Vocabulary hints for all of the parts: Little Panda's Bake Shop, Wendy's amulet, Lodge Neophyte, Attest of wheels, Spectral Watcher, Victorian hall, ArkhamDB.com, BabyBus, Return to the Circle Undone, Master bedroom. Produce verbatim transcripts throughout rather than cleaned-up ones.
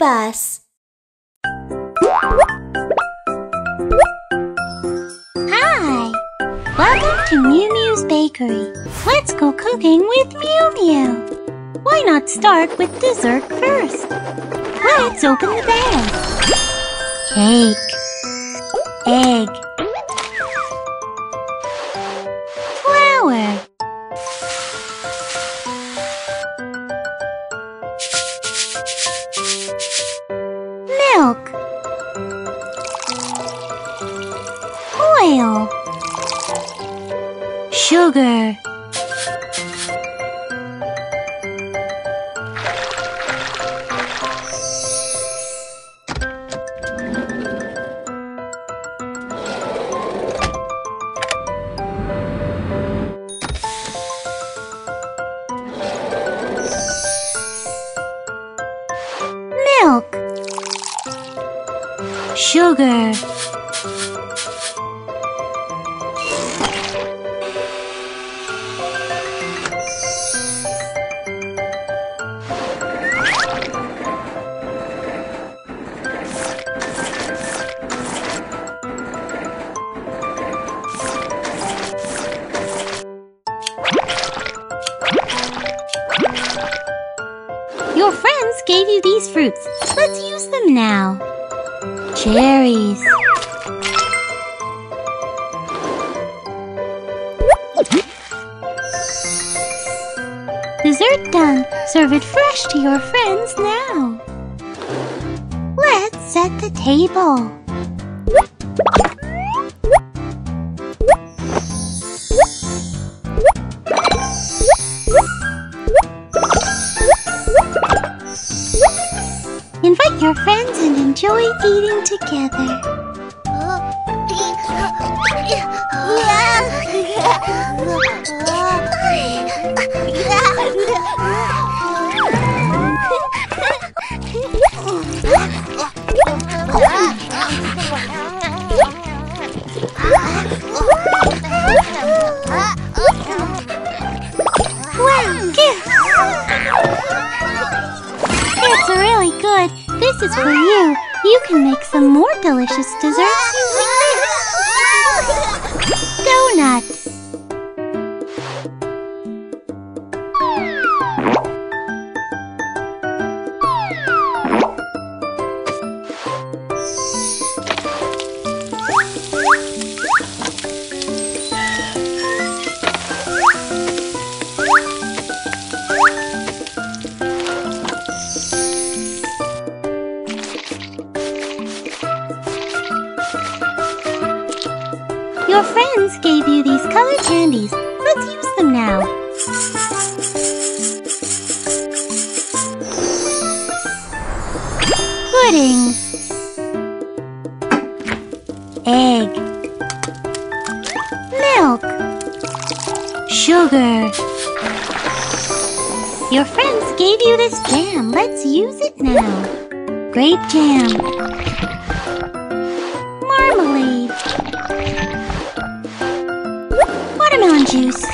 bus. Hi! Welcome to Mew Mew's Bakery. Let's go cooking with Mew Mew. Why not start with dessert first? Let's open the bag. Cake. Egg. Flour. Milk. Oil. Sugar. Sugar, your friends gave you these fruits. Let's use them now. Cherries. Dessert done. Serve it fresh to your friends now. Let's set the table. Invite your friends and enjoy eating together. Wow, gifts! It's really good. This is for you. You can make some more delicious desserts using this. Donut. Your friends gave you these colored candies. Let's use them now. Pudding. Egg. Milk. Sugar. Your friends gave you this jam. Let's use it now. Grape jam. Marmalade. Watermelon juice.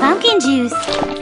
Pumpkin juice.